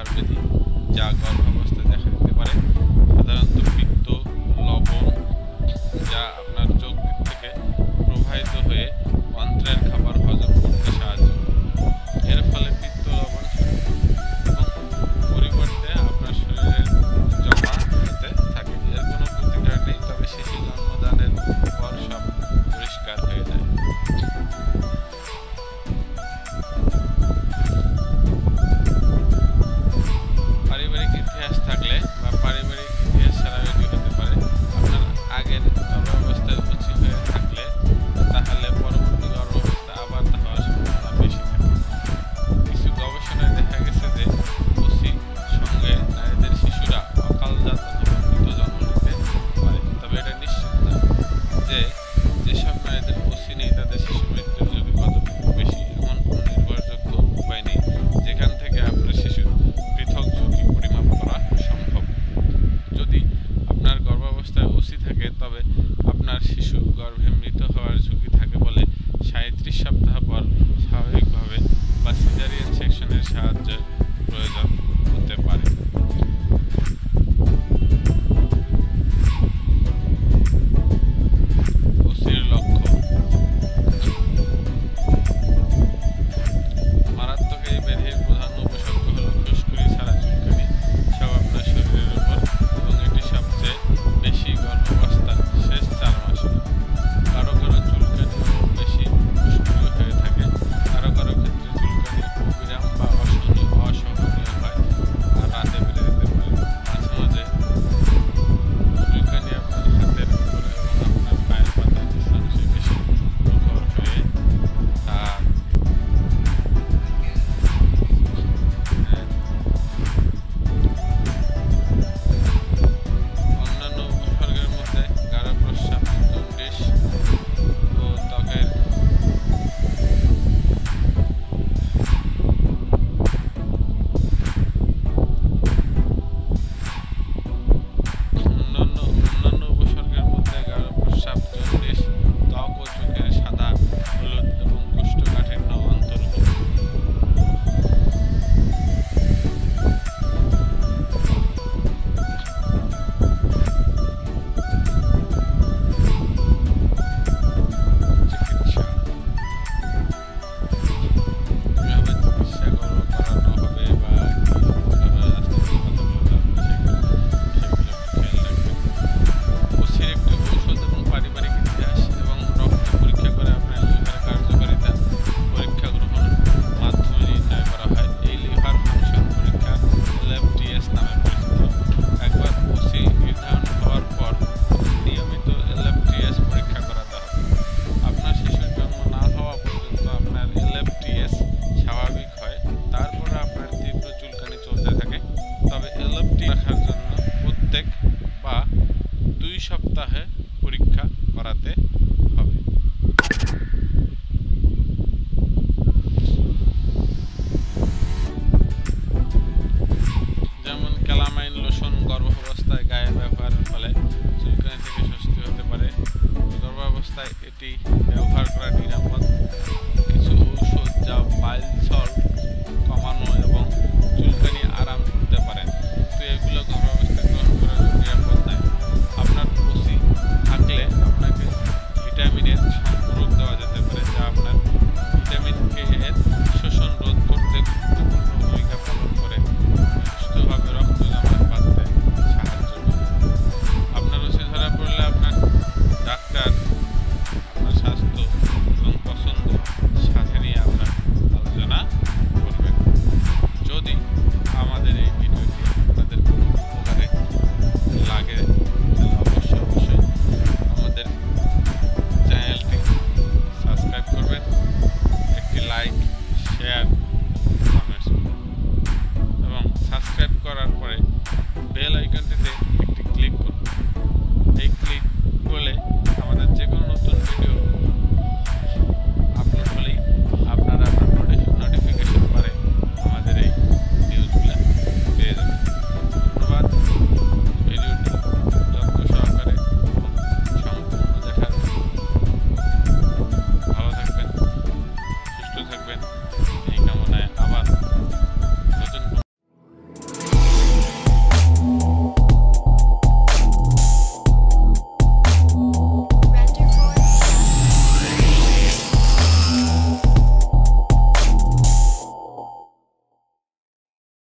আর যদি যা গর্ভাবস্থায় দেখা দিতে পারে। সাধারণত পিত্ত লবণ যা আপনার চোখ থেকে প্রবাহিত হয়ে অন্ত্রের খাবার